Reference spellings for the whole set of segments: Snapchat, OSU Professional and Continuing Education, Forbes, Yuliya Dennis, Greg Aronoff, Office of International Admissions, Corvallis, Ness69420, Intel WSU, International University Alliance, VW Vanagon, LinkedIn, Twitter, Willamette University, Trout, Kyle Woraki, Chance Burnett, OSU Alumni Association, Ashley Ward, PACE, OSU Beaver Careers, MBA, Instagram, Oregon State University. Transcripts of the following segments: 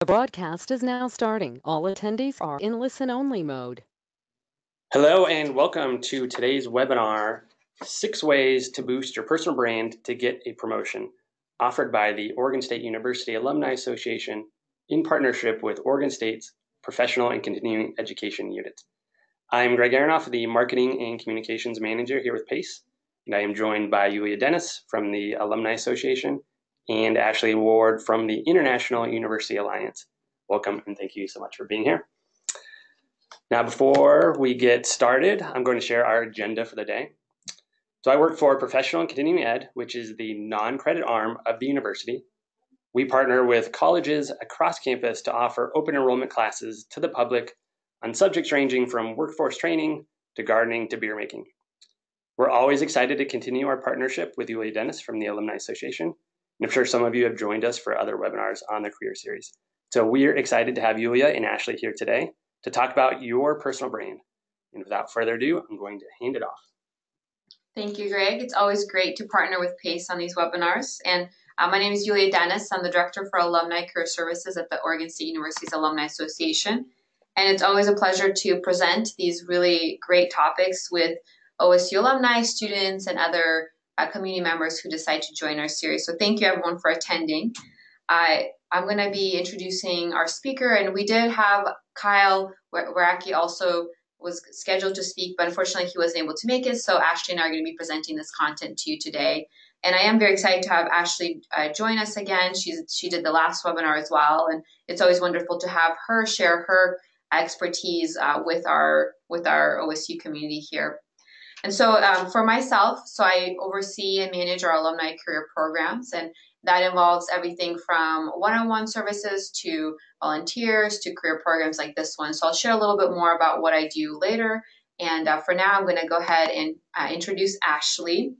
The broadcast is now starting. All attendees are in listen-only mode. Hello and welcome to today's webinar, 6 Ways to Boost Your Personal Brand to Get a Promotion, offered by the Oregon State University Alumni Association in partnership with Oregon State's Professional and Continuing Education Unit. I'm Greg Aronoff, the Marketing and Communications Manager here with PACE, and I am joined by Yuliya Dennis from the Alumni Association and Ashley Ward from the International University Alliance. Welcome and thank you so much for being here. Now, before we get started, I'm going to share our agenda for the day. So I work for Professional and Continuing Ed, which is the non-credit arm of the university. We partner with colleges across campus to offer open enrollment classes to the public on subjects ranging from workforce training to gardening to beer making. We're always excited to continue our partnership with Yuliya Dennis from the Alumni Association. And I'm sure some of you have joined us for other webinars on the career series. So we're excited to have Yuliya and Ashley here today to talk about your personal brand. And without further ado, I'm going to hand it off. Thank you, Greg. It's always great to partner with PACE on these webinars. And my name is Yuliya Dennis. I'm the Director for Alumni Career Services at the Oregon State University's Alumni Association. And it's always a pleasure to present these really great topics with OSU alumni, students, and other community members who decide to join our series. So thank you everyone for attending. I'm going to be introducing our speaker, and we did have Kyle Woraki also was scheduled to speak, but unfortunately he wasn't able to make it, so Ashley and I are going to be presenting this content to you today. And I am very excited to have Ashley join us again. She did the last webinar as well, and it's always wonderful to have her share her expertise with our OSU community here. And so for myself, so I oversee and manage our alumni career programs, and that involves everything from one-on-one services to volunteers to career programs like this one. So I'll share a little bit more about what I do later. And for now, I'm going to go ahead and introduce Ashley.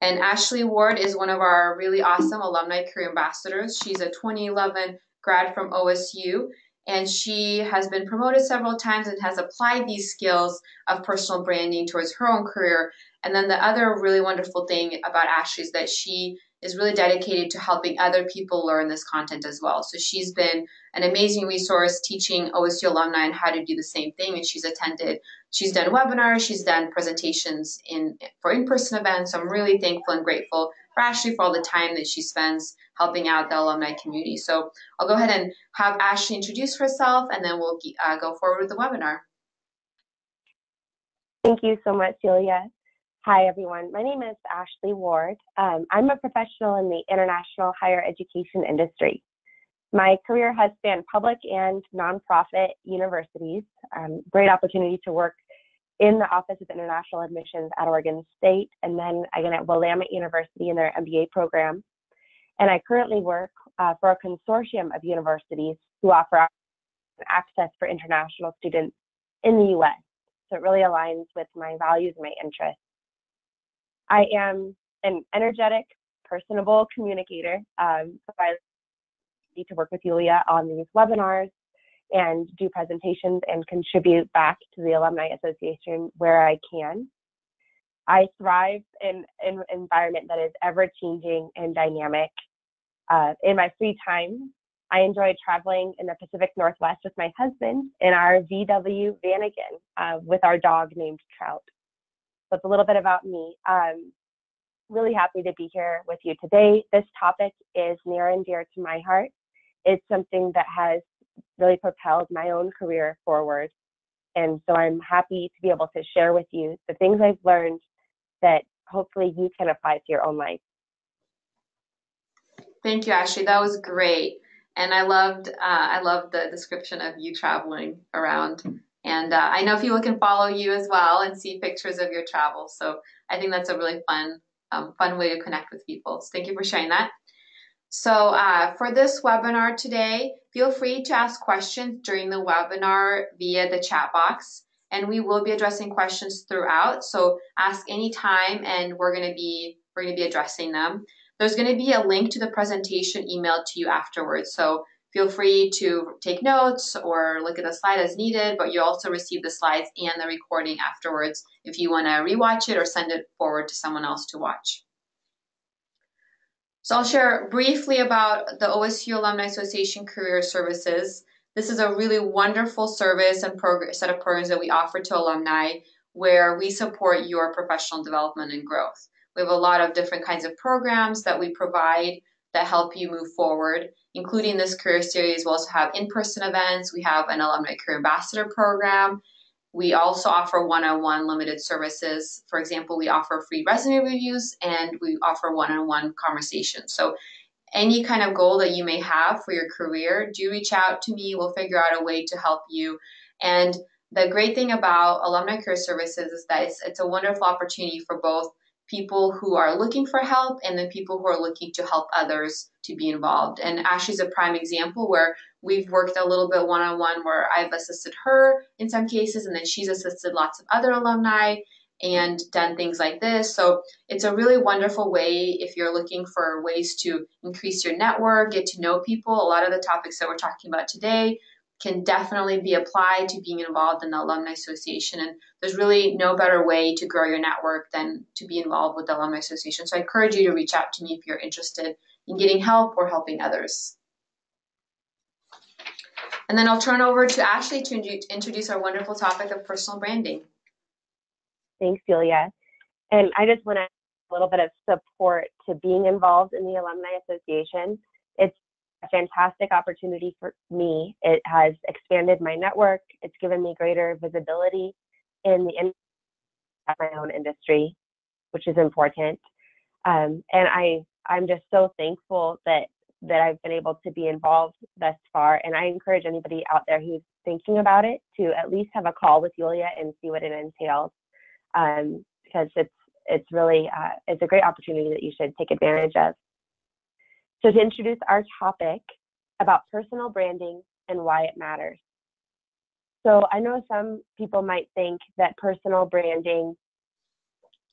And Ashley Ward is one of our really awesome alumni career ambassadors. She's a 2011 grad from OSU. And she has been promoted several times and has applied these skills of personal branding towards her own career. And then the other really wonderful thing about Ashley is that she is really dedicated to helping other people learn this content as well. So she's been an amazing resource teaching OSU alumni how to do the same thing. And she's done webinars, she's done presentations for in-person events. So I'm really thankful and grateful for Ashley for all the time that she spends helping out the alumni community. So I'll go ahead and have Ashley introduce herself, and then we'll go forward with the webinar. Thank you so much, Yuliya. Hi, everyone. My name is Ashley Ward. I'm a professional in the international higher education industry. My career has spanned public and nonprofit universities. Great opportunity to work in the Office of International Admissions at Oregon State, and then again at Willamette University in their MBA program. And I currently work for a consortium of universities who offer access for international students in the U.S. So it really aligns with my values and my interests. I am an energetic, personable communicator. So I need to work with Yuliya on these webinars and do presentations and contribute back to the Alumni Association where I can. I thrive in an environment that is ever-changing and dynamic. In my free time, I enjoy traveling in the Pacific Northwest with my husband in our VW Vanagon with our dog named Trout. So it's a little bit about me. Really happy to be here with you today. This topic is near and dear to my heart. It's something that has really propelled my own career forward. And so I'm happy to be able to share with you the things I've learned that hopefully you can apply to your own life. Thank you, Ashley. That was great. And I loved the description of you traveling around. And I know people can follow you as well and see pictures of your travels. So I think that's a really fun way to connect with people. So thank you for sharing that. So for this webinar today, feel free to ask questions during the webinar via the chat box, and we will be addressing questions throughout. So ask any time, and we're going to be addressing them. There's going to be a link to the presentation emailed to you afterwards. So feel free to take notes or look at the slide as needed, but you'll also receive the slides and the recording afterwards if you want to rewatch it or send it forward to someone else to watch. So I'll share briefly about the OSU Alumni Association Career Services. This is a really wonderful service and set of programs that we offer to alumni where we support your professional development and growth. We have a lot of different kinds of programs that we provide that help you move forward, including this career series. We also have in-person events. We have an Alumni Career Ambassador Program. We also offer one-on-one limited services. For example, we offer free resume reviews and we offer one-on-one conversations. So any kind of goal that you may have for your career, do reach out to me. We'll figure out a way to help you. And the great thing about Alumni Career Services is that it's a wonderful opportunity for both people who are looking for help and the people who are looking to help others to be involved. And Ashley's a prime example where we've worked a little bit one-on-one where I've assisted her in some cases, and then she's assisted lots of other alumni and done things like this. So it's a really wonderful way if you're looking for ways to increase your network, get to know people. A lot of the topics that we're talking about today can definitely be applied to being involved in the Alumni Association. And there's really no better way to grow your network than to be involved with the Alumni Association. So I encourage you to reach out to me if you're interested in getting help or helping others. And then I'll turn over to Ashley to introduce our wonderful topic of personal branding. Thanks, Yuliya. And I just want to add a little bit of support to being involved in the Alumni Association. It's a fantastic opportunity for me. It has expanded my network. It's given me greater visibility in the industry, my own industry, which is important. And I'm just so thankful that I've been able to be involved thus far. And I encourage anybody out there who's thinking about it to at least have a call with Yuliya and see what it entails, because it's really it's a great opportunity that you should take advantage of. So to introduce our topic about personal branding and why it matters. So I know some people might think that personal branding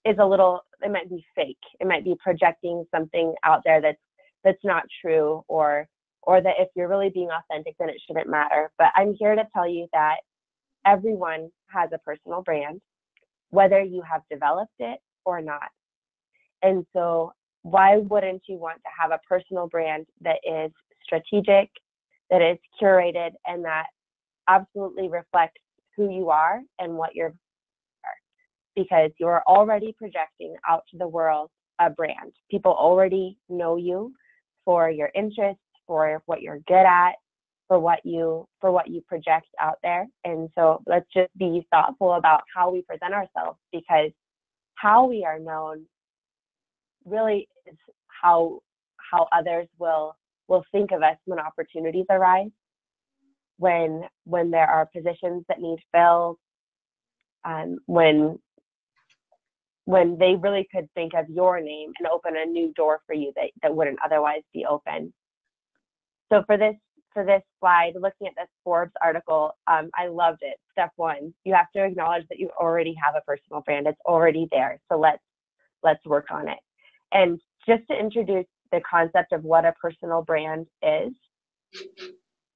is a little, it might be fake. It might be projecting something out there that's not true, or that if you're really being authentic, then it shouldn't matter. But I'm here to tell you that everyone has a personal brand, whether you have developed it or not. And so why wouldn't you want to have a personal brand that is strategic, that is curated, and that absolutely reflects who you are and what you're? Because you are already projecting out to the world a brand. People already know you for your interests, for what you're good at, for what you project out there. And so let's just be thoughtful about how we present ourselves, because how we are known really is how others will think of us when opportunities arise, when there are positions that need filled, when they really could think of your name and open a new door for you that wouldn't otherwise be open. So for this slide, looking at this Forbes article, I loved it. Step one, you have to acknowledge that you already have a personal brand. It's already there. So let's work on it. And just to introduce the concept of what a personal brand is,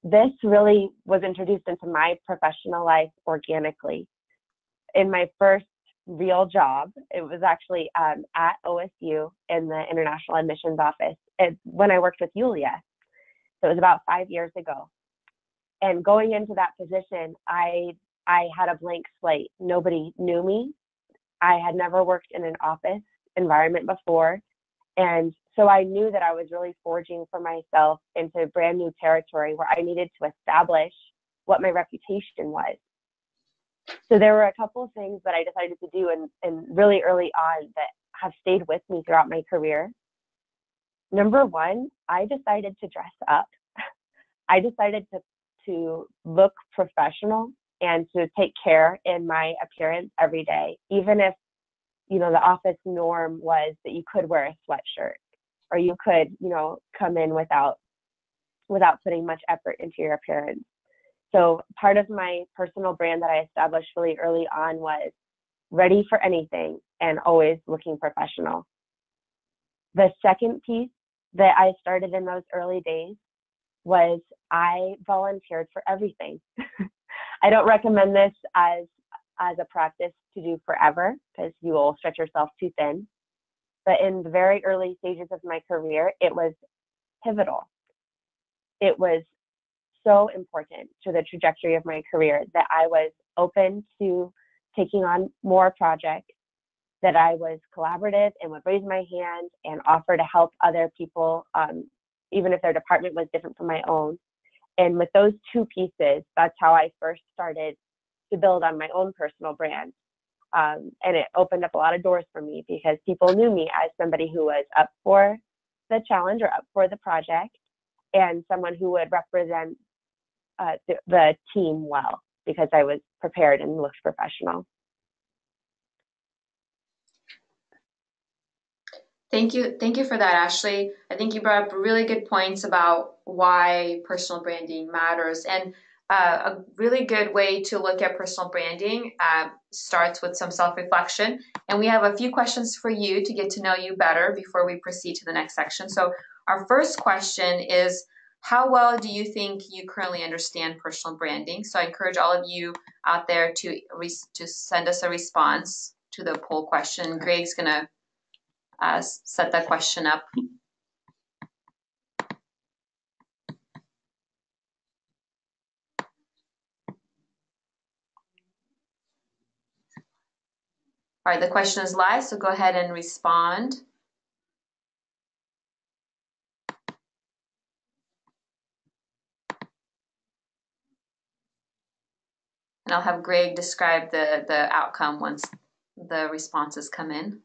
this really was introduced into my professional life organically. In my first real job, it was actually at OSU in the International Admissions Office when I worked with Yuliya. So it was about 5 years ago. And going into that position, I had a blank slate. Nobody knew me. I had never worked in an office environment before. And so I knew that I was really forging for myself into brand new territory where I needed to establish what my reputation was. So there were a couple of things that I decided to do and really early on that have stayed with me throughout my career. Number one, I decided to dress up. I decided to look professional and to take care in my appearance every day, even if, you know, the office norm was that you could wear a sweatshirt or you could, you know, come in without putting much effort into your appearance. So part of my personal brand that I established really early on was ready for anything and always looking professional. The second piece that I started in those early days was I volunteered for everything. I don't recommend this as a practice to do forever because you will stretch yourself too thin. but in the very early stages of my career, it was pivotal. It was so important to the trajectory of my career that I was open to taking on more projects, that I was collaborative and would raise my hand and offer to help other people, even if their department was different from my own. And with those two pieces, that's how I first started to build on my own personal brand. And it opened up a lot of doors for me because people knew me as somebody who was up for the challenge or up for the project, and someone who would represent the team well because I was prepared and looked professional. Thank you for that, Ashley. I think you brought up really good points about why personal branding matters, and a really good way to look at personal branding starts with some self-reflection. And we have a few questions for you to get to know you better before we proceed to the next section. So our first question is, how well do you think you currently understand personal branding? So I encourage all of you out there to send us a response to the poll question. Greg's going to set that question up. All right, the question is live, so go ahead and respond. And I'll have Greg describe the outcome once the responses come in.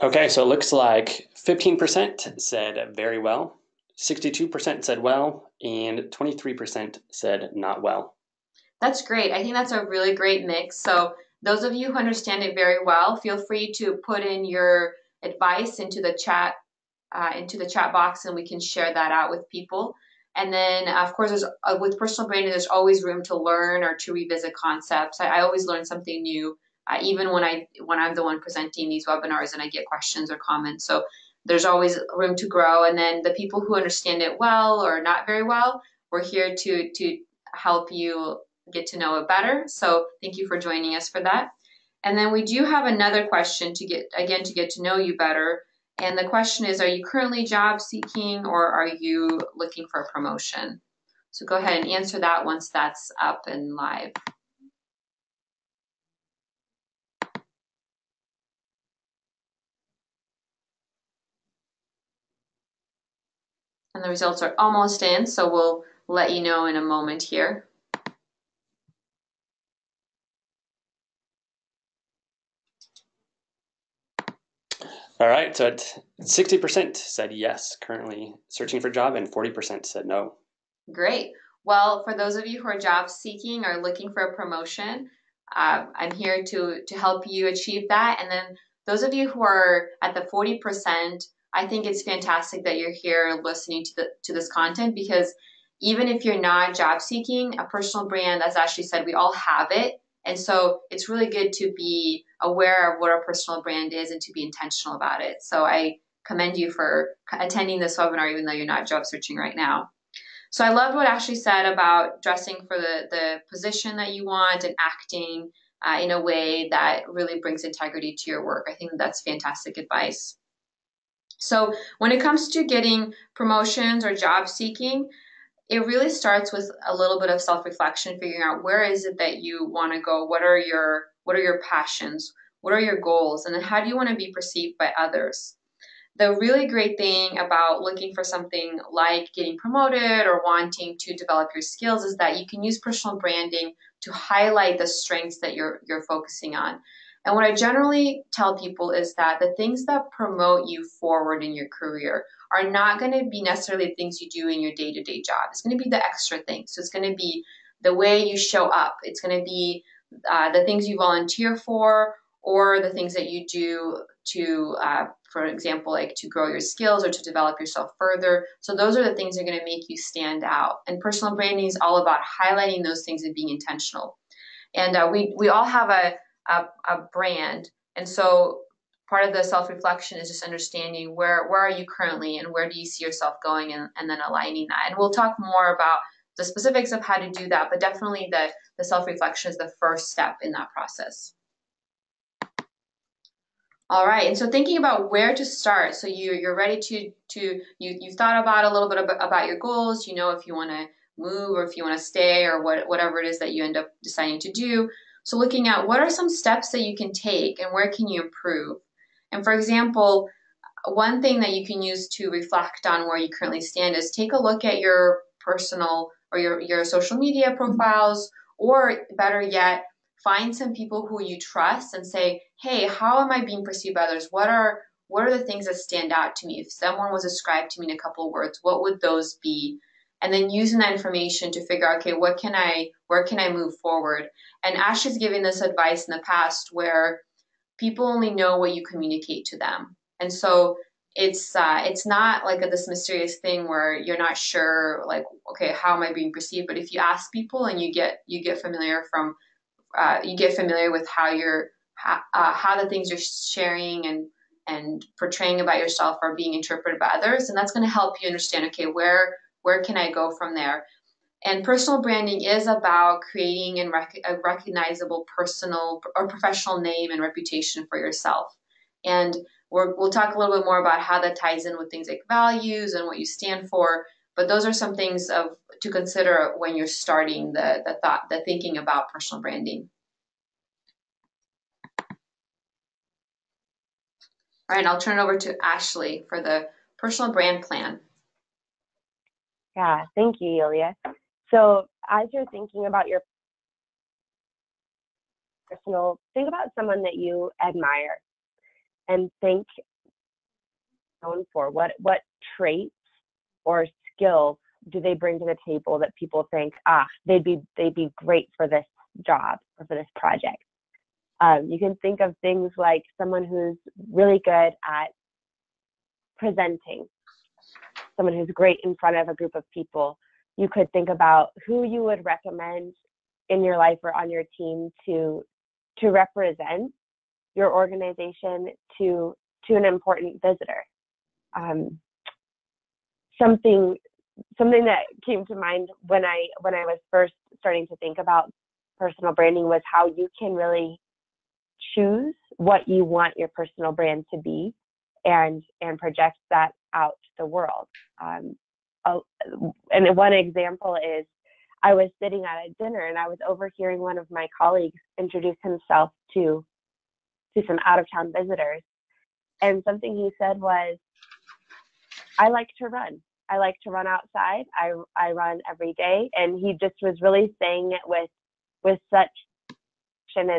Okay, so it looks like 15% said very well, 62% said well, and 23% said not well. That's great. I think that's a really great mix. So those of you who understand it very well, feel free to put in your advice into the chat box, and we can share that out with people. And then, of course, there's, with personal branding, there's always room to learn or to revisit concepts. I always learn something new, even when I'm the one presenting these webinars and I get questions or comments. So there's always room to grow. And then the people who understand it well or not very well, we're here to help you get to know it better. So thank you for joining us for that. And then we do have another question to get to know you better. And the question is, are you currently job seeking or are you looking for a promotion? So go ahead and answer that once that's up and live. And the results are almost in, so we'll let you know in a moment here. All right, so 60% said yes, currently searching for a job, and 40% said no. Great. Well, for those of you who are job seeking or looking for a promotion, I'm here to help you achieve that. And then those of you who are at the 40%, I think it's fantastic that you're here listening to this content, because even if you're not job seeking, a personal brand, as Ashley said, we all have it. And so it's really good to be aware of what our personal brand is and to be intentional about it. So I commend you for attending this webinar, even though you're not job searching right now. So I loved what Ashley said about dressing for the position that you want and acting in a way that really brings integrity to your work. I think that's fantastic advice. So when it comes to getting promotions or job seeking, it really starts with a little bit of self-reflection, figuring out where is it that you want to go, what are your passions, what are your goals, and then how do you want to be perceived by others. The really great thing about looking for something like getting promoted or wanting to develop your skills is that you can use personal branding to highlight the strengths that you're focusing on. And what I generally tell people is that the things that promote you forward in your career are not going to be necessarily the things you do in your day-to-day job. It's going to be the extra things. So it's going to be the way you show up. It's going to be the things you volunteer for, or the things that you do to, for example, like to grow your skills or to develop yourself further. So those are the things that are going to make you stand out. And personal branding is all about highlighting those things and being intentional. And we all have a brand. And so part of the self-reflection is just understanding where are you currently and where do you see yourself going, and then aligning that. And we'll talk more about the specifics of how to do that, but definitely the self-reflection is the first step in that process. All right, and so thinking about where to start. So you're ready you've thought about a little bit about your goals, you know, if you want to move or if you want to stay or whatever it is that you end up deciding to do. So looking at what are some steps that you can take and where can you improve? And for example, one thing that you can use to reflect on where you currently stand is take a look at your personal or your social media profiles, or better yet, find some people who you trust and say, hey, how am I being perceived by others? What are the things that stand out to me? If someone was described to me in a couple of words, what would those be? And then using that information to figure out, okay, where can I move forward? And Ashley's given this advice in the past where people only know what you communicate to them. And so it's not like this mysterious thing where you're not sure, like, okay, how am I being perceived? But if you ask people and you get familiar with how the things you're sharing and portraying about yourself are being interpreted by others, and that's going to help you understand, okay, where can I go from there? And personal branding is about creating a recognizable personal or professional name and reputation for yourself. And we'll talk a little bit more about how that ties in with things like values and what you stand for. But those are some things to consider when you're starting the thinking about personal branding. All right, I'll turn it over to Ashley for the personal brand plan. Yeah, thank you, Yuliya. So as you're thinking about your personal, think about someone that you admire and think known for. What traits or skill do they bring to the table that people think, they'd be great for this job or for this project? You can think of things like someone who's really good at presenting, someone who's great in front of a group of people. You could think about who you would recommend in your life or on your team to represent your organization to an important visitor. Something that came to mind when I was first starting to think about personal branding was how you can really choose what you want your personal brand to be and project that out to the world. And one example is I was sitting at a dinner and I was overhearing one of my colleagues introduce himself to some out-of-town visitors. And something he said was, I like to run. I like to run outside. I run every day. And he just was really saying it with such passion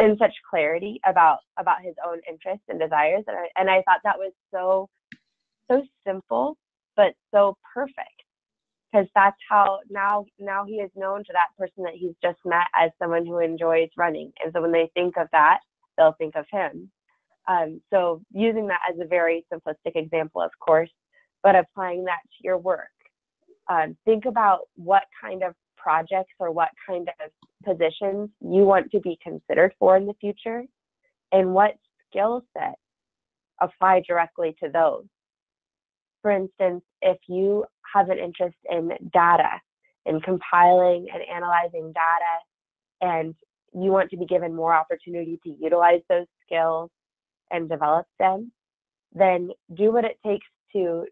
and such clarity about his own interests and desires. And I thought that was so simple, but so perfect, because that's how now he is known to that person that he's just met as someone who enjoys running. And so when they think of that, they'll think of him. So using that as a very simplistic example, of course, but applying that to your work. Think about what kind of projects or what kind of positions you want to be considered for in the future, and what skill set apply directly to those. For instance, if you have an interest in data, in compiling and analyzing data, and you want to be given more opportunity to utilize those skills and develop them, then do what it takes to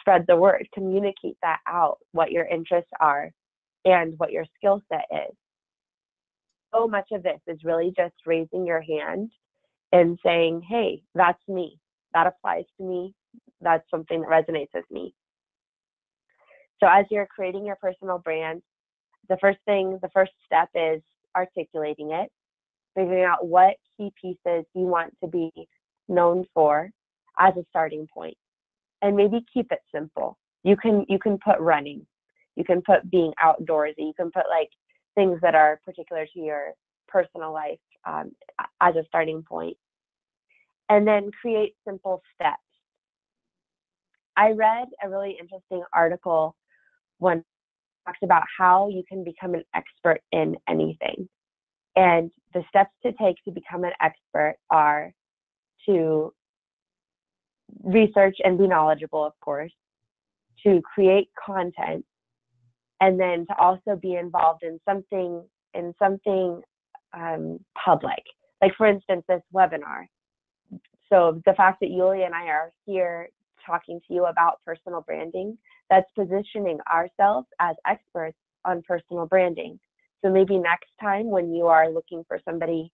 spread the word, communicate that out, what your interests are and what your skill set is. So much of this is really just raising your hand and saying, hey, that's me, that applies to me, that's something that resonates with me. So as you're creating your personal brand, the first step is articulating it, figuring out what key pieces you want to be known for as a starting point. And maybe keep it simple. You can put running, you can put being outdoorsy, you can put like things that are particular to your personal life as a starting point. And then create simple steps. I read a really interesting article one talked about how you can become an expert in anything. And the steps to take to become an expert are to research and be knowledgeable, of course, to create content, and then to also be involved in something public, Like, for instance, this webinar. So the fact that Yuliya and I are here talking to you about personal branding, that's positioning ourselves as experts on personal branding. So maybe next time when you are looking for somebody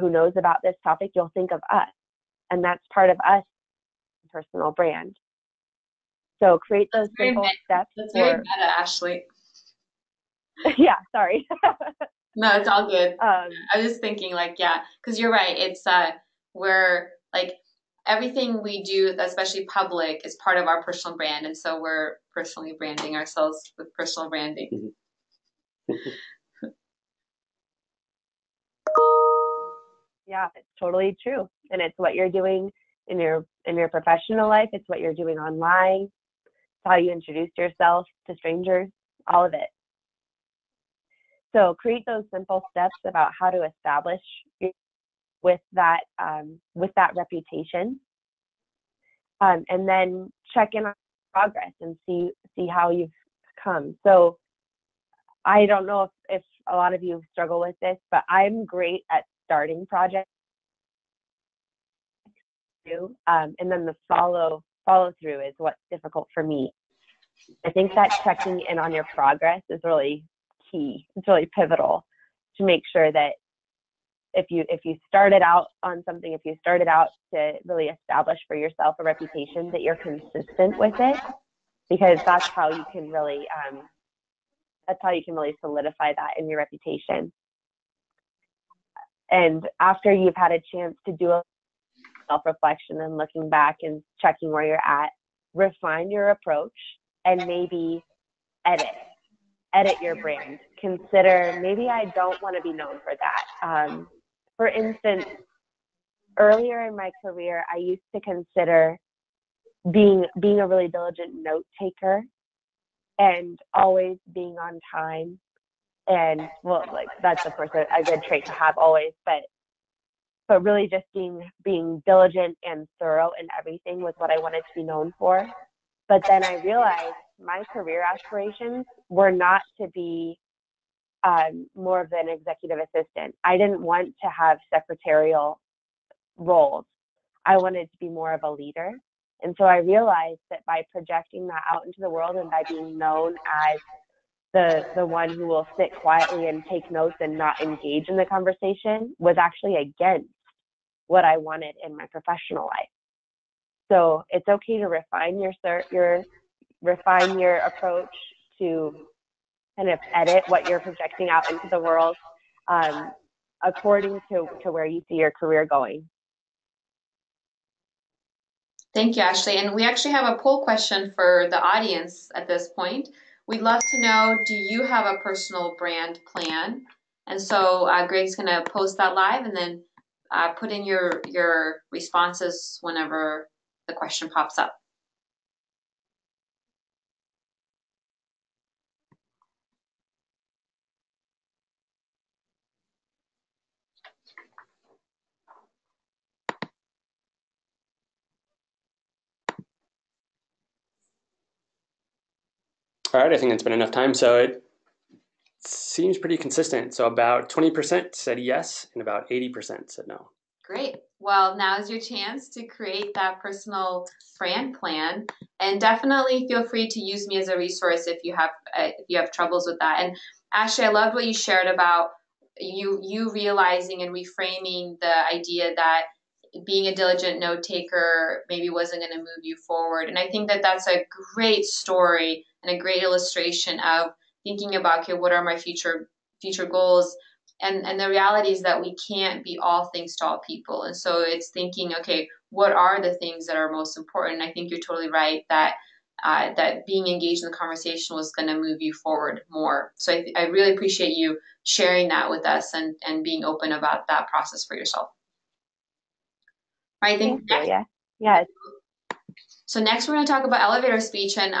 who knows about this topic, you'll think of us. And that's part of us, personal brand. So create those simple steps. That's very meta, Ashley. Yeah, sorry. No, it's all good. I was just thinking, like, yeah, because you're right. It's we're like everything we do, especially public, is part of our personal brand, and so we're personally branding ourselves with personal branding. Yeah, it's totally true, and it's what you're doing in your professional life. It's what you're doing online. It's how you introduce yourself to strangers. All of it. So create those simple steps about how to establish with that reputation, and then check in on progress and see how you've come. So I don't know if a lot of you struggle with this, but I'm great at starting projects too, and then the follow through is what's difficult for me. I think that checking in on your progress is really key. It's really pivotal to make sure that if you started out on something, if you started out to really establish for yourself a reputation, that you're consistent with it, because that's how you can really solidify that in your reputation. And after you've had a chance to do a self-reflection and looking back and checking where you're at, refine your approach and maybe edit your brand. Consider, maybe I don't want to be known for that. For instance, earlier in my career, I used to consider being a really diligent note taker and always being on time. And well, like, that's of course a good trait to have always, but really just being diligent and thorough in everything was what I wanted to be known for. But then I realized my career aspirations were not to be more of an executive assistant. I didn't want to have secretarial roles. I wanted to be more of a leader. And so I realized that by projecting that out into the world and by being known as the one who will sit quietly and take notes and not engage in the conversation was actually against what I wanted in my professional life. So it's okay to refine your approach, to kind of edit what you're projecting out into the world according to where you see your career going. Thank you, Ashley. And we actually have a poll question for the audience at this point. We'd love to know, do you have a personal brand plan? And so Greg's going to post that live, and then put in your responses whenever the question pops up. All right, I think that's been enough time. So it seems pretty consistent. So about 20% said yes, and about 80% said no. Great. Well, now is your chance to create that personal brand plan, and definitely feel free to use me as a resource if you have troubles with that. And Ashley, I loved what you shared about you realizing and reframing the idea that being a diligent note taker maybe wasn't going to move you forward. And I think that that's a great story and a great illustration of thinking about, okay, what are my future goals? And the reality is that we can't be all things to all people. And so it's thinking, okay, what are the things that are most important? And I think you're totally right that that being engaged in the conversation was going to move you forward more. So I really appreciate you sharing that with us and being open about that process for yourself. All right, thank you. Yeah. So next we're going to talk about elevator speech, and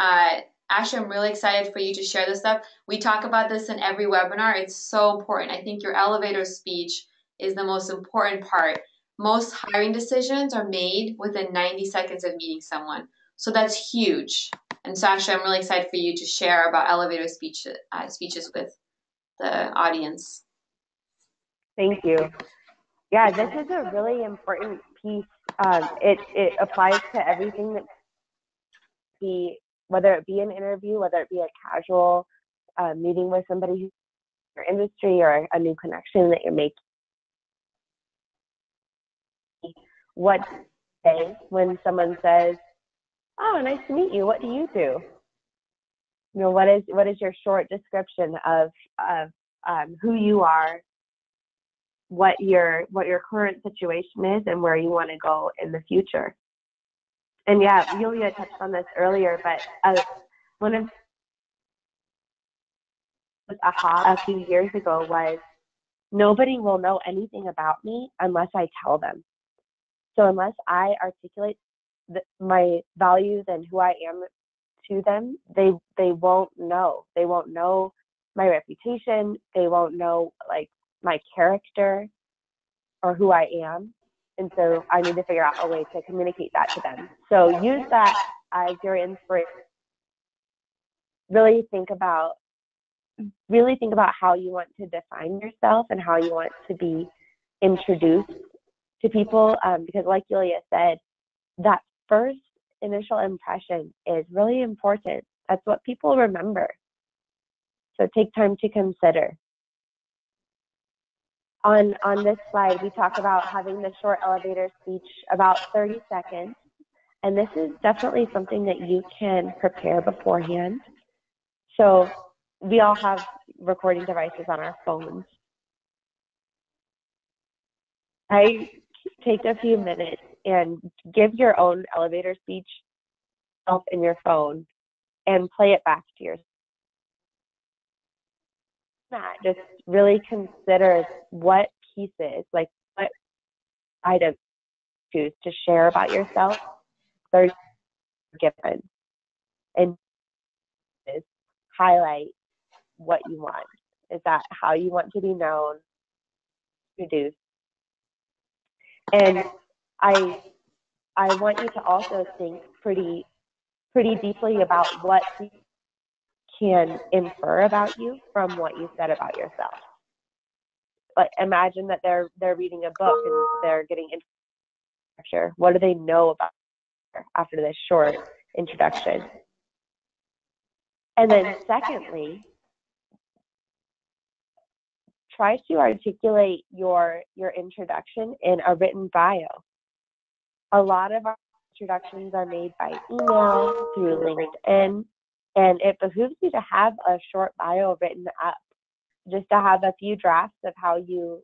Ashley, I'm really excited for you to share this stuff. We talk about this in every webinar. It's so important. I think your elevator speech is the most important part. Most hiring decisions are made within 90 seconds of meeting someone. So that's huge. And so Ashley, I'm really excited for you to share about elevator speeches with the audience. Thank you. Yeah, this is a really important piece. It applies to everything that whether it be an interview, whether it be a casual meeting with somebody who's in your industry or a new connection that you're making. What do you say when someone says, "Oh, nice to meet you. What do you do?" You know, what is your short description of who you are, what your current situation is, and where you want to go in the future? And yeah, Yuliya touched on this earlier, but one of the aha a few years ago was nobody will know anything about me unless I tell them. So unless I articulate my values and who I am to them, they won't know. They won't know my reputation. They won't know like my character or who I am. And so I need to figure out a way to communicate that to them. So use that as your inspiration. Really think about how you want to define yourself and how you want to be introduced to people, because like Yuliya said, that first initial impression is really important. That's what people remember. So take time to consider. On this slide, we talk about having the short elevator speech, about 30 seconds. And this is definitely something that you can prepare beforehand. So we all have recording devices on our phones. I take a few minutes and give your own elevator speech up in your phone and play it back to yourself. Just really consider what pieces, like what items you choose to share about yourself, they're given, and highlight what you want. Is that how you want to be known, introduced? And I want you to also think pretty deeply about what you can infer about you from what you said about yourself. Like, imagine that they're reading a book and they're getting into scripture. What do they know about scripture after this short introduction? And then secondly, try to articulate your introduction in a written bio. A lot of our introductions are made by email, through LinkedIn, and it behooves you to have a short bio written up, just to have a few drafts of how you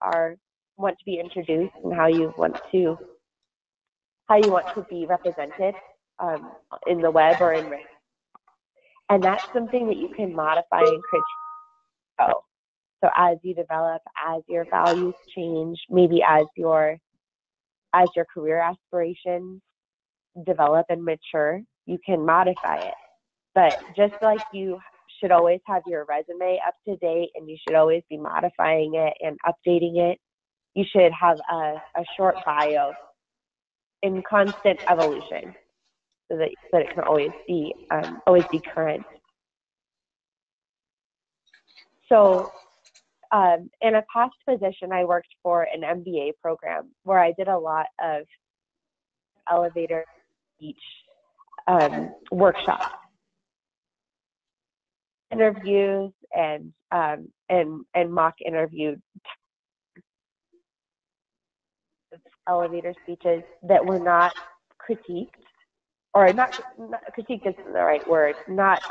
want to be introduced and how you want to be represented in the web or in written. And that's something that you can modify and create. So as you develop, as your values change, maybe as your career aspirations develop and mature, you can modify it. But just like you should always have your resume up to date and you should always be modifying it and updating it, you should have a short bio in constant evolution so that it can always be current. So in a past position, I worked for an MBA program where I did a lot of elevator speech workshops, interviews, and mock interview elevator speeches that were not critiqued, or not critiqued isn't the right word, not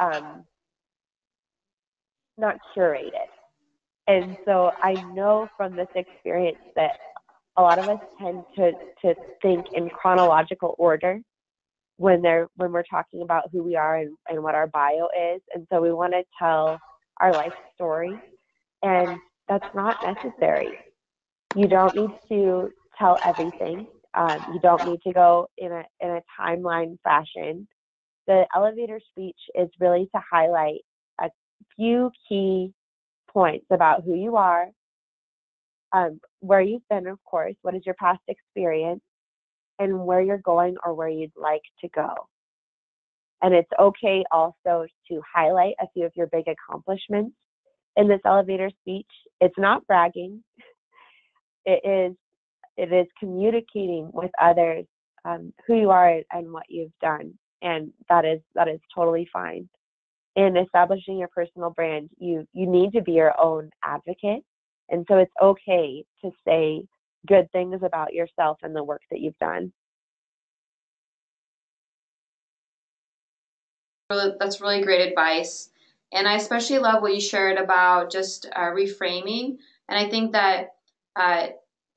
curated. And so I know from this experience that a lot of us tend to think in chronological order when we're talking about who we are and what our bio is. And so we want to tell our life story, and that's not necessary. You don't need to tell everything. You don't need to go in a timeline fashion. The elevator speech is really to highlight a few key points about who you are, where you've been, of course, what is your past experience, and where you're going or where you'd like to go. And it's okay also to highlight a few of your big accomplishments in this elevator speech. It's not bragging. It is communicating with others who you are and what you've done, and that is totally fine. In establishing your personal brand, you need to be your own advocate, and so it's okay to say good things about yourself and the work that you've done. That's really great advice. And I especially love what you shared about just reframing. And I think that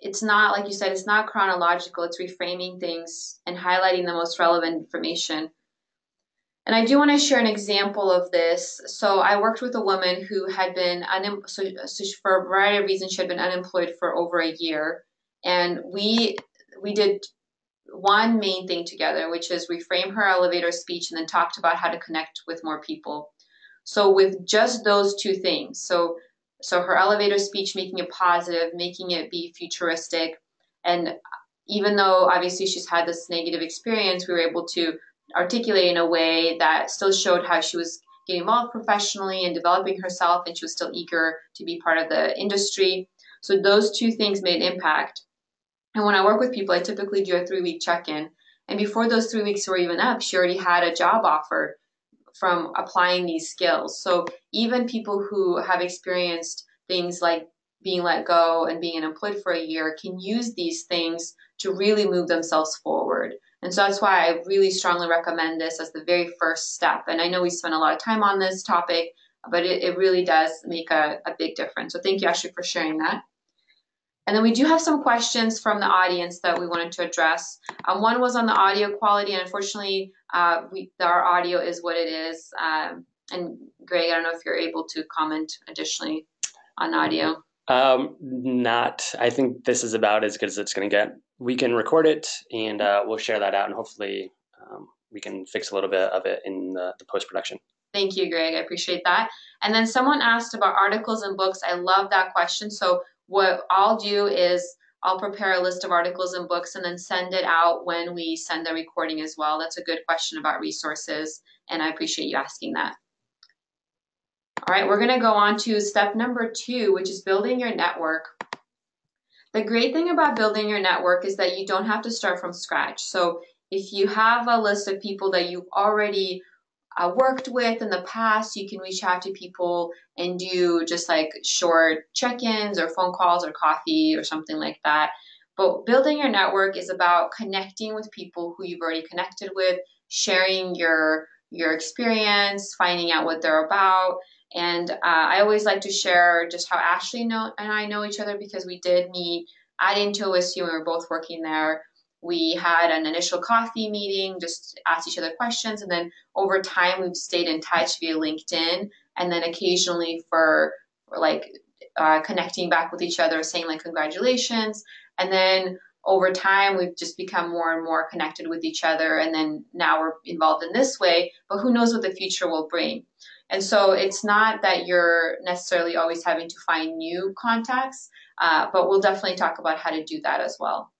it's not, like you said, it's not chronological. It's reframing things and highlighting the most relevant information. And I do want to share an example of this. So I worked with a woman who had been, for a variety of reasons, she had been unemployed for over a year. And we did one main thing together, which is reframe her elevator speech and then talked about how to connect with more people. So with just those two things, so her elevator speech, making it positive, making it be futuristic, and even though obviously she's had this negative experience, we were able to articulate in a way that still showed how she was getting involved professionally and developing herself, and she was still eager to be part of the industry. So those two things made an impact. And when I work with people, I typically do a 3-week check-in. And before those 3 weeks were even up, she already had a job offer from applying these skills. So even people who have experienced things like being let go and being unemployed for a year can use these things to really move themselves forward. And so that's why I really strongly recommend this as the very first step. And I know we spent a lot of time on this topic, but it really does make a big difference. So thank you, Ashley, for sharing that. And then we do have some questions from the audience that we wanted to address. One was on the audio quality, and unfortunately, our audio is what it is. And Greg, I don't know if you're able to comment additionally on audio. I think this is about as good as it's going to get. We can record it, and we'll share that out, and hopefully we can fix a little bit of it in the post-production. Thank you, Greg. I appreciate that. And then someone asked about articles and books. I love that question. So what I'll do is I'll prepare a list of articles and books and then send it out when we send the recording as well. That's a good question about resources, and I appreciate you asking that. All right, we're going to go on to step number 2, which is building your network. The great thing about building your network is that you don't have to start from scratch. So if you have a list of people that you've already worked with in the past, you can reach out to people and do just like short check-ins or phone calls or coffee or something like that. But building your network is about connecting with people who you've already connected with, sharing your experience, finding out what they're about. And I always like to share just how Ashley and I know each other, because we did meet at Intel WSU when we were both working there. We had an initial coffee meeting, just asked each other questions, and then over time we've stayed in touch via LinkedIn, and then occasionally for like connecting back with each other, saying like congratulations, and then over time we've just become more and more connected with each other, and then now we're involved in this way, but who knows what the future will bring. And so it's not that you're necessarily always having to find new contacts, but we'll definitely talk about how to do that as well.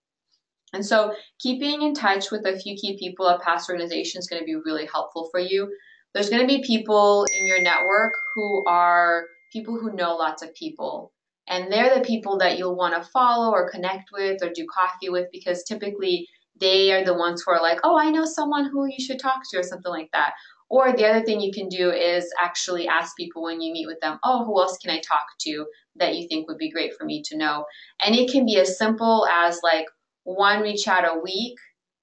And so keeping in touch with a few key people at past organizations is going to be really helpful for you. There's going to be people in your network who are people who know lots of people. And they're the people that you'll want to follow or connect with or do coffee with, because typically they are the ones who are like, oh, I know someone who you should talk to, or something like that. Or the other thing you can do is actually ask people when you meet with them, oh, who else can I talk to that you think would be great for me to know? And it can be as simple as like, one reach out a week,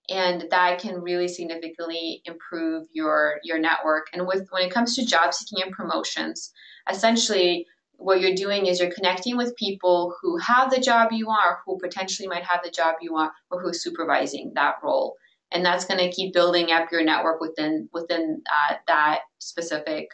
and that can really significantly improve your network. And when it comes to job seeking and promotions, essentially what you're doing is you're connecting with people who have the job you want, or who potentially might have the job you want, or who's supervising that role. And that's going to keep building up your network within that specific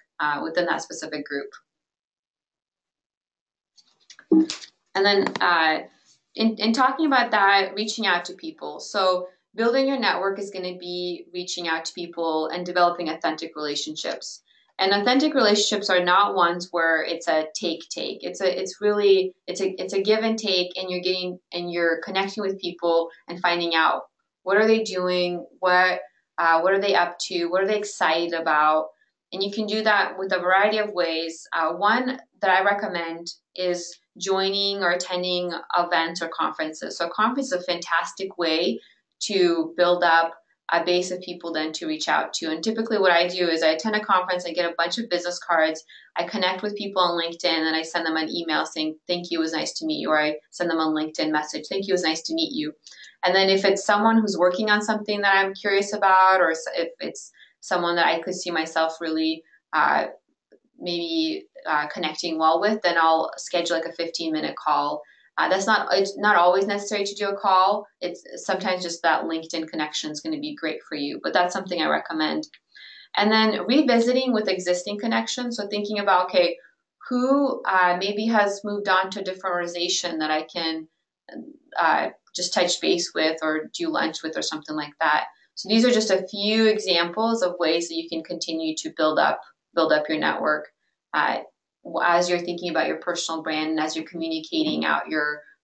group. And then in talking about that, reaching out to people. So building your network is going to be reaching out to people and developing authentic relationships. And authentic relationships are not ones where it's a take. It's really a give and take, and you're connecting with people and finding out what are they doing, what are they up to, what are they excited about. And you can do that with a variety of ways. One that I recommend is joining or attending events or conferences. So a conference is a fantastic way to build up a base of people then to reach out to. And typically what I do is I attend a conference, I get a bunch of business cards, I connect with people on LinkedIn, and I send them an email saying, thank you, it was nice to meet you. Or I send them a LinkedIn message, thank you, it was nice to meet you. And then if it's someone who's working on something that I'm curious about, or if it's someone that I could see myself really connecting well with, then I'll schedule like a 15-minute call. It's not always necessary to do a call. It's sometimes just that LinkedIn connection is going to be great for you, but that's something I recommend. And then revisiting with existing connections. So thinking about, okay, who maybe has moved on to a different organization that I can just touch base with or do lunch with or something like that. So these are just a few examples of ways that you can continue to build up your network as you're thinking about your personal brand and as you're communicating out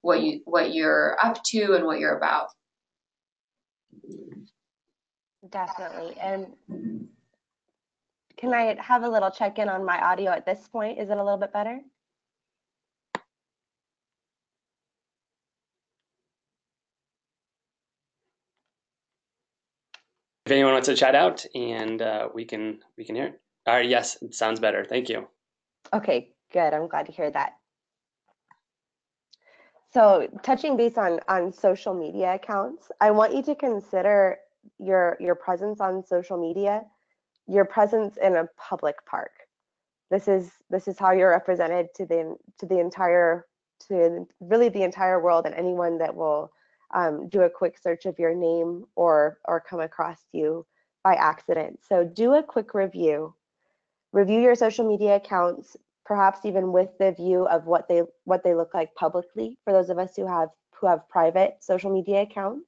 what you're up to and what you're about. Definitely. And can I have a little check-in on my audio at this point? Is it a little bit better? If anyone wants to chat out, and we can hear it. All right, yes, it sounds better. Thank you. Okay, good. I'm glad to hear that. So, touching base on social media accounts, I want you to consider your presence on social media, your presence in a public park. This is how you're represented to really the entire world, and anyone that will do a quick search of your name or come across you by accident. So do a quick review. Review your social media accounts, perhaps even with the view of what they look like publicly for those of us who have private social media accounts.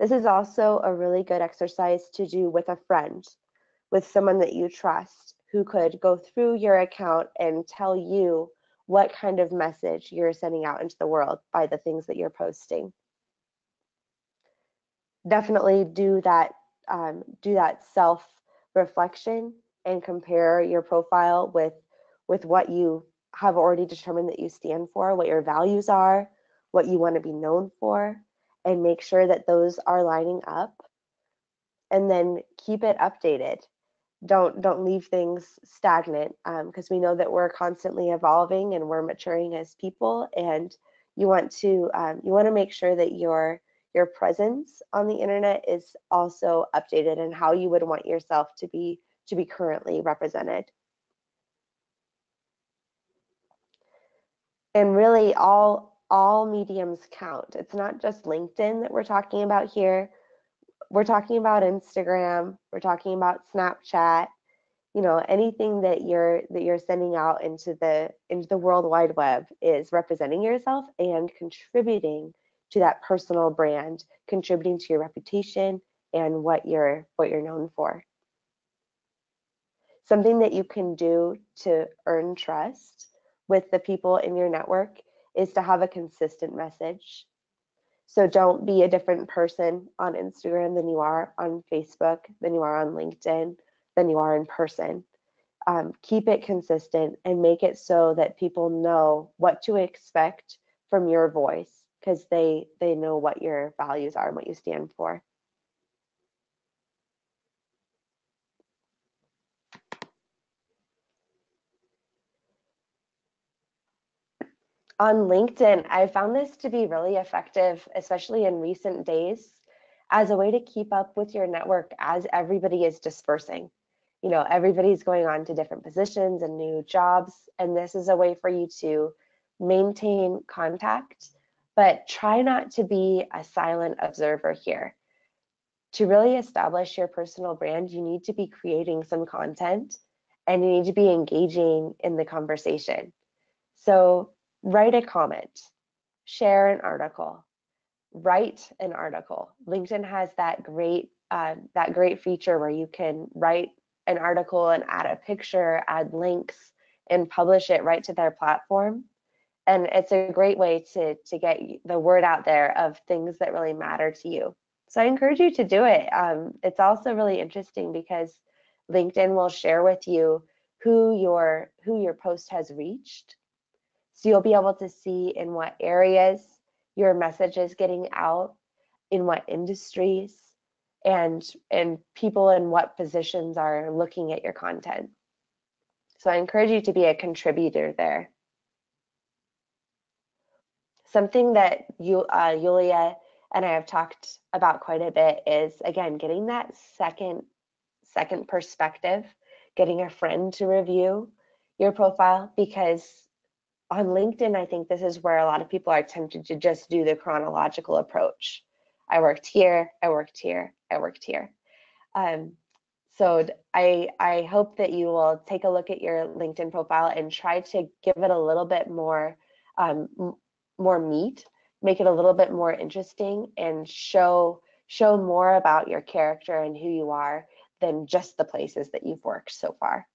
This is also a really good exercise to do with a friend, with someone that you trust, who could go through your account and tell you what kind of message you're sending out into the world by the things that you're posting. Definitely do that self-reflection and compare your profile with what you have already determined that you stand for, what your values are, what you want to be known for, and make sure that those are lining up. And then keep it updated. Don't leave things stagnant, because we know that we're constantly evolving and we're maturing as people. And you want to make sure that your presence on the internet is also updated, and how you would want yourself to be currently represented. And really, all mediums count. It's not just LinkedIn that we're talking about here. We're talking about Instagram. We're talking about Snapchat. You know, anything that you're sending out into the World Wide Web is representing yourself and contributing to that personal brand, contributing to your reputation and what you're known for. Something that you can do to earn trust with the people in your network is to have a consistent message. So don't be a different person on Instagram than you are on Facebook, than you are on LinkedIn, than you are in person. Keep it consistent and make it so that people know what to expect from your voice, because they know what your values are and what you stand for. On LinkedIn, I found this to be really effective, especially in recent days, as a way to keep up with your network as everybody is dispersing. You know, everybody's going on to different positions and new jobs, and this is a way for you to maintain contact. But try not to be a silent observer here. To really establish your personal brand, you need to be creating some content and you need to be engaging in the conversation. So write a comment, share an article, write an article. LinkedIn has that great feature where you can write an article and add a picture, add links, and publish it right to their platform. And it's a great way to get the word out there of things that really matter to you. So I encourage you to do it. It's also really interesting because LinkedIn will share with you who your post has reached. So you'll be able to see in what areas your message is getting out, in what industries, and people in what positions are looking at your content. So I encourage you to be a contributor there. Something that you, Yuliya and I have talked about quite a bit is, again, getting that second perspective, getting a friend to review your profile, because on LinkedIn, I think this is where a lot of people are tempted to just do the chronological approach. I worked here, I worked here, I worked here. So I hope that you will take a look at your LinkedIn profile and try to give it a little bit more meat, make it a little bit more interesting, and show more about your character and who you are than just the places that you've worked so far.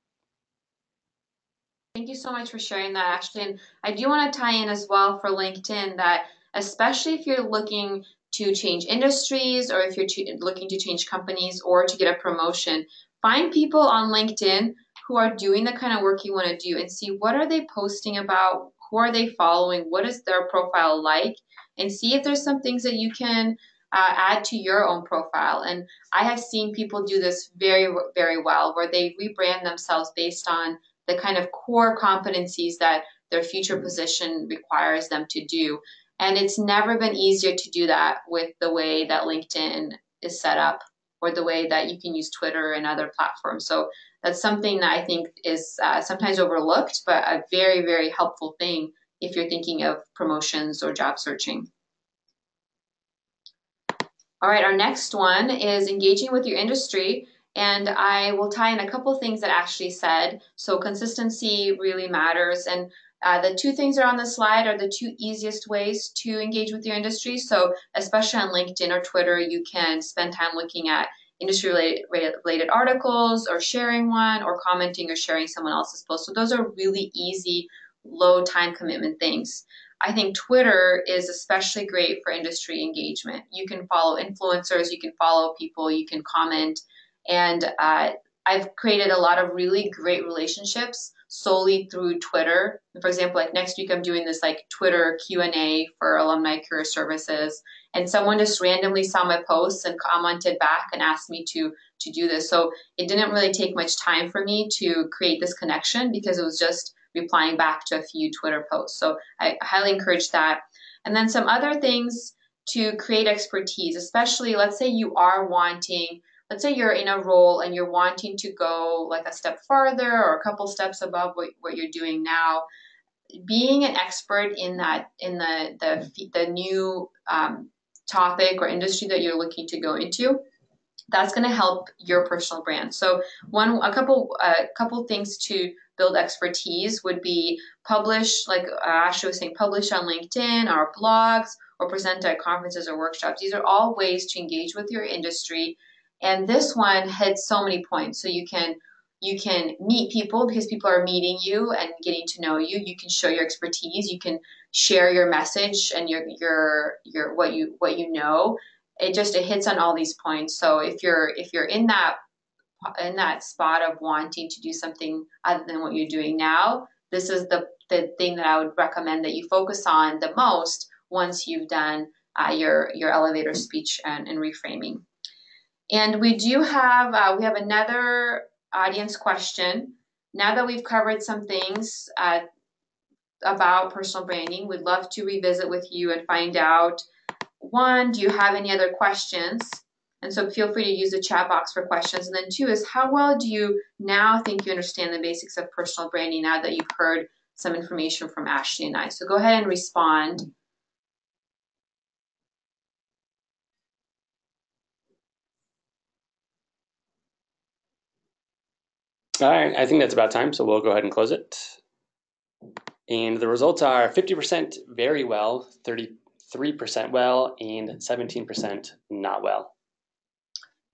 Thank you so much for sharing that, Ashley. And I do want to tie in as well for LinkedIn that, especially if you're looking to change industries, or if you're looking to change companies or to get a promotion, find people on LinkedIn who are doing the kind of work you want to do and see what are they posting about, who are they following, what is their profile like, and see if there's some things that you can add to your own profile. And I have seen people do this very, very well, where they rebrand themselves based on the kind of core competencies that their future position requires them to do. And it's never been easier to do that with the way that LinkedIn is set up, or the way that you can use Twitter and other platforms. So that's something that I think is sometimes overlooked, but a very, very helpful thing if you're thinking of promotions or job searching. All right, our next one is engaging with your industry. And I will tie in a couple things that Ashley said. So consistency really matters. And the two things that are on the slide are the two easiest ways to engage with your industry. So especially on LinkedIn or Twitter, you can spend time looking at industry-related articles, or sharing one, or commenting or sharing someone else's post. So those are really easy, low time commitment things. I think Twitter is especially great for industry engagement. You can follow influencers, you can follow people, you can comment. And I've created a lot of really great relationships solely through Twitter. For example, like next week I'm doing this like Twitter Q&A for Alumni Career Services, and someone just randomly saw my posts and commented back and asked me to do this. So it didn't really take much time for me to create this connection, because it was just replying back to a few Twitter posts. So I highly encourage that. And then some other things to create expertise, especially let's say you are wanting, let's say you're in a role and you're wanting to go like a step farther or a couple steps above what you're doing now. Being an expert in that, in the new topic or industry that you're looking to go into, that's going to help your personal brand. So a couple things to build expertise would be publish, like Ashley was saying, publish on LinkedIn or blogs, or present at conferences or workshops. These are all ways to engage with your industry. And this one hits so many points. So you can meet people, because people are meeting you and getting to know you. You can show your expertise. You can share your message and your what you know. It hits on all these points. So if you're in that spot of wanting to do something other than what you're doing now, this is the thing that I would recommend that you focus on the most once you've done your elevator speech and reframing. And we do have, we have another audience question. Now that we've covered some things about personal branding, we'd love to revisit with you and find out, one, do you have any other questions? And so feel free to use the chat box for questions. And then two is, how well do you now think you understand the basics of personal branding now that you've heard some information from Ashley and I? So go ahead and respond. All right, I think that's about time, so we'll go ahead and close it. And the results are 50% very well, 33% well, and 17% not well.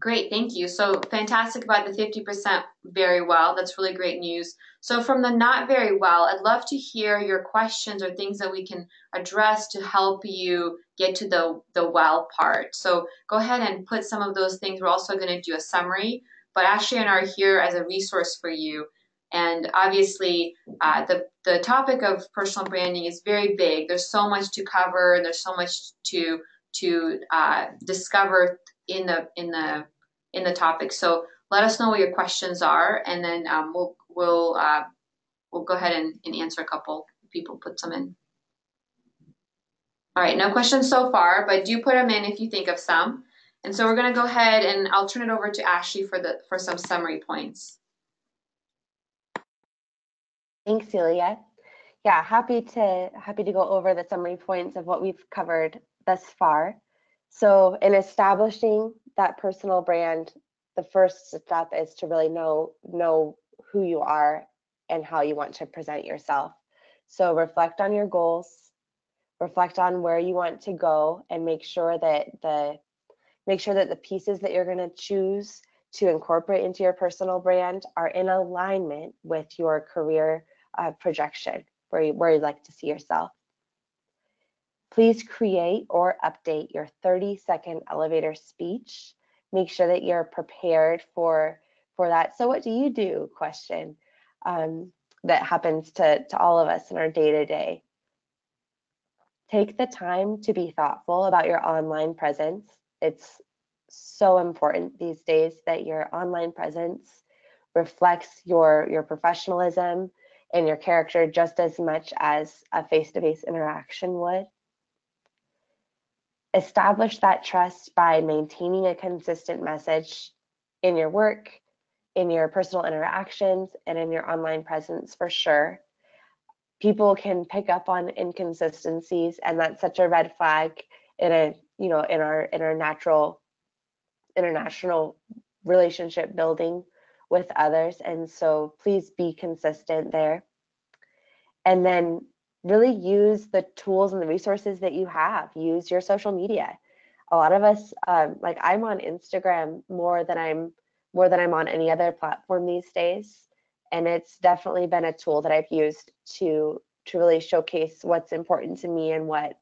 Great, thank you. So fantastic about the 50% very well. That's really great news. So from the not very well, I'd love to hear your questions or things that we can address to help you get to the well part. So go ahead and put some of those things. We're also going to do a summary. But Ashley and I are here as a resource for you And obviously, the topic of personal branding is very big. There's so much to cover, and there's so much to discover in the topic. So let us know what your questions are, and then we'll go ahead and answer a couple. People put some in. All right, no questions so far, but do put them in if you think of some. And so we're going to go ahead, and I'll turn it over to Ashley for some summary points. Thanks, Yuliya. Yeah, happy to go over the summary points of what we've covered thus far. So in establishing that personal brand, the first step is to really know who you are and how you want to present yourself. So reflect on your goals, reflect on where you want to go, and make sure that the pieces that you're going to choose to incorporate into your personal brand are in alignment with your career projection, where you'd like to see yourself. Please create or update your 30-second elevator speech. Make sure that you're prepared for that "so what do you do" question that happens to all of us in our day-to-day. Take the time to be thoughtful about your online presence. It's so important these days that your online presence reflects your professionalism and your character just as much as a face-to-face interaction would. Establish that trust by maintaining a consistent message in your work, in your personal interactions, and in your online presence for sure. People can pick up on inconsistencies, and that's such a red flag in our natural international relationship building with others. And so please be consistent there. And then really use the tools and the resources that you have. Use your social media. A lot of us, like I'm on Instagram more than I'm on any other platform these days. And it's definitely been a tool that I've used to really showcase what's important to me and what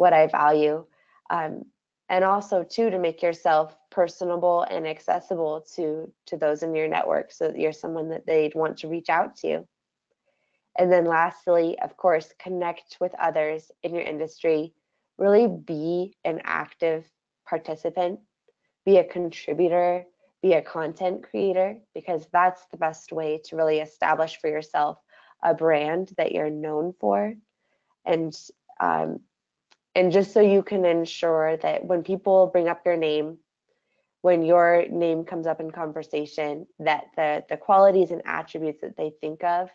I value. And also too, to make yourself personable and accessible to those in your network so that you're someone that they'd want to reach out to. And then lastly, of course, connect with others in your industry. Really be an active participant, be a contributor, be a content creator, because that's the best way to really establish for yourself a brand that you're known for. And just so you can ensure that when people bring up your name, when your name comes up in conversation, that the qualities and attributes that they think of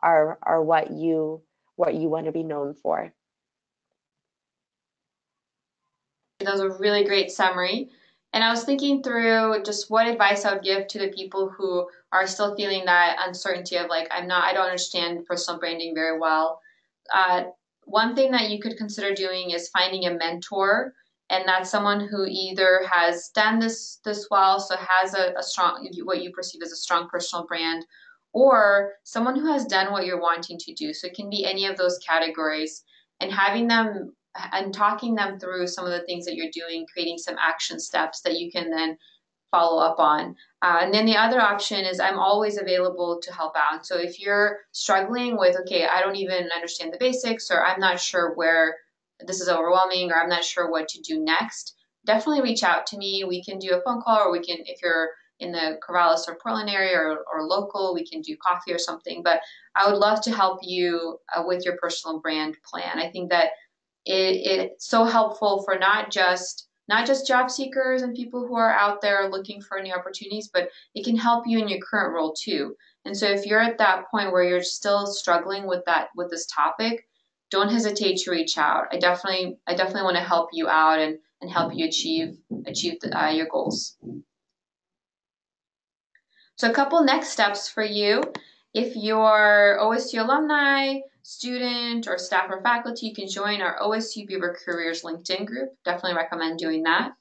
are what you want to be known for. That was a really great summary. And I was thinking through just what advice I would give to the people who are still feeling that uncertainty of like, I don't understand personal branding very well. One thing that you could consider doing is finding a mentor, and that's someone who either has done this well, so has a strong, what you perceive as a strong personal brand, or someone who has done what you're wanting to do. So it can be any of those categories, and having them and talking them through some of the things that you're doing, creating some action steps that you can then follow up on. And then the other option is I'm always available to help out. So if you're struggling with, okay, I don't even understand the basics, or I'm not sure where this is overwhelming, or I'm not sure what to do next, definitely reach out to me. We can do a phone call, or we can, if you're in the Corvallis or Portland area or local, we can do coffee or something. But I would love to help you with your personal brand plan. I think that it's so helpful for not just job seekers and people who are out there looking for new opportunities, but it can help you in your current role too. And so if you're at that point where you're still struggling with this topic, don't hesitate to reach out. I definitely want to help you out and help you achieve your goals. So a couple next steps for you. If you're OSU alumni, student, or staff or faculty, you can join our OSU Beaver Careers LinkedIn group. Definitely recommend doing that.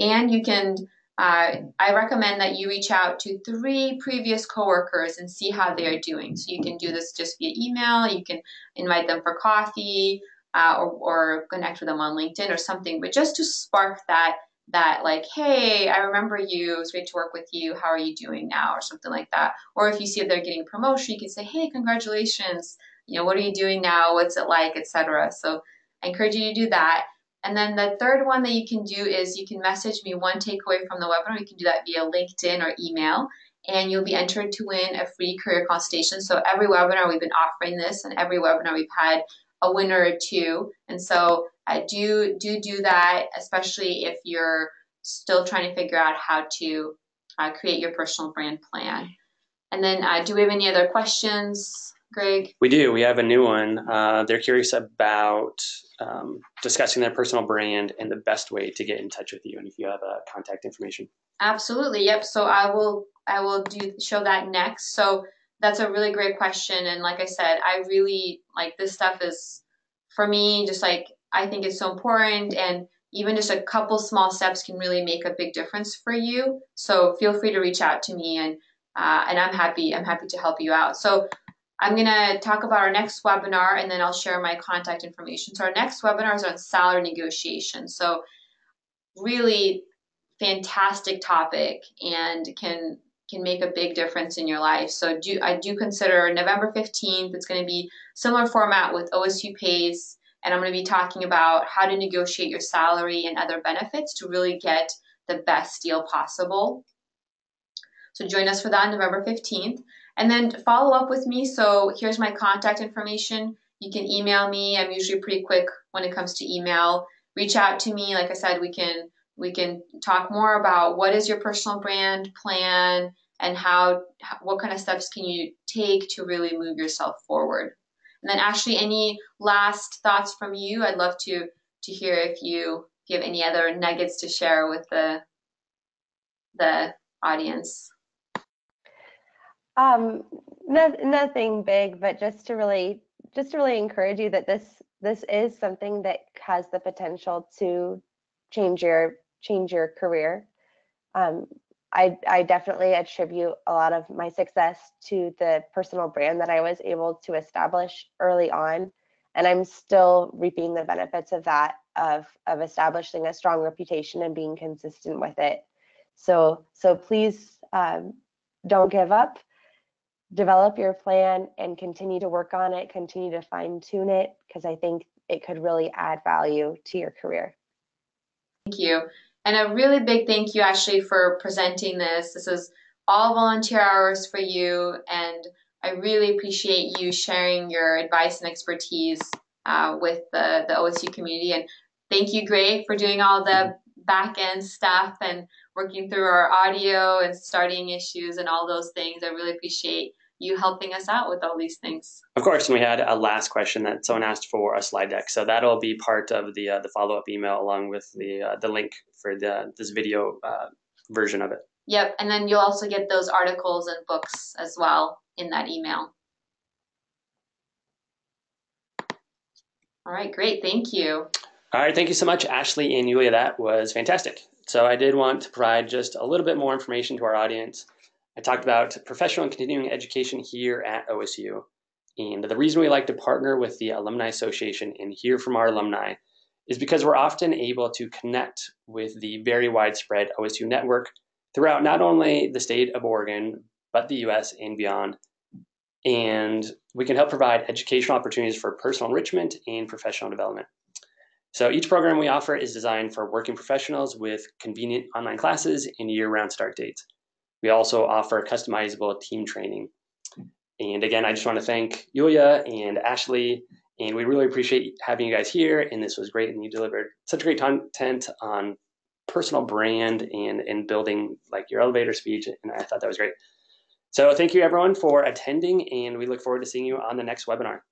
And you can, I recommend that you reach out to 3 previous coworkers and see how they are doing. So you can do this just via email, you can invite them for coffee, or connect with them on LinkedIn or something, but just to spark that that like, hey, I remember you, it was great to work with you, how are you doing now, or something like that. Or if you see if they're getting a promotion, you can say, hey, congratulations, you know, what are you doing now, what's it like, etc. So I encourage you to do that. And then the third one that you can do is you can message me one takeaway from the webinar. You can do that via LinkedIn or email, and you'll be entered to win a free career consultation. So every webinar we've been offering this, and every webinar we've had a winner or two. And so do that, especially if you're still trying to figure out how to create your personal brand plan. And then do we have any other questions, Greg? We do. We have a new one. They're curious about discussing their personal brand and the best way to get in touch with you, and if you have contact information. Absolutely. Yep. So I will show that next. So that's a really great question. And like I said, I really like this stuff is, for me, just like, I think it's so important, and even just a couple small steps can really make a big difference for you. So feel free to reach out to me, and I'm happy to help you out. So I'm gonna talk about our next webinar, and then I'll share my contact information. So our next webinar is on salary negotiation. So really fantastic topic, and can make a big difference in your life. So I do consider November 15th. It's gonna be similar format with OSU PACE. And I'm going to be talking about how to negotiate your salary and other benefits to really get the best deal possible. So join us for that on November 15th. And then follow up with me. So here's my contact information. You can email me. I'm usually pretty quick when it comes to email. Reach out to me. Like I said, we can talk more about what is your personal brand plan and what kind of steps can you take to really move yourself forward. And then Ashley, any last thoughts from you? I'd love to hear if you have any other nuggets to share with the audience. Nothing big, but just to really encourage you that this is something that has the potential to change your career. I definitely attribute a lot of my success to the personal brand that I was able to establish early on, and I'm still reaping the benefits of that, of establishing a strong reputation and being consistent with it. So please don't give up. Develop your plan and continue to work on it, continue to fine-tune it, because I think it could really add value to your career. Thank you. And a really big thank you, Ashley, for presenting this. This is all volunteer hours for you, and I really appreciate you sharing your advice and expertise with the OSU community. And thank you, Greg, for doing all the back-end stuff and working through our audio and starting issues and all those things. I really appreciate you helping us out with all these things. Of course, and we had a last question that someone asked for a slide deck, so that'll be part of the follow-up email along with the link for this video version of it. Yep, and then you'll also get those articles and books as well in that email. All right, great, thank you. All right, thank you so much, Ashley and Yuliya, that was fantastic. So I did want to provide just a little bit more information to our audience. I talked about professional and continuing education here at OSU, and the reason we like to partner with the Alumni Association and hear from our alumni is because we're often able to connect with the very widespread OSU network throughout not only the state of Oregon, but the U.S. and beyond, and we can help provide educational opportunities for personal enrichment and professional development. So each program we offer is designed for working professionals with convenient online classes and year-round start dates. We also offer customizable team training. And again, I just want to thank Yuliya and Ashley, and we really appreciate having you guys here, and this was great, and you delivered such great content on personal brand and building like your elevator speech, and I thought that was great. So thank you everyone for attending, and we look forward to seeing you on the next webinar.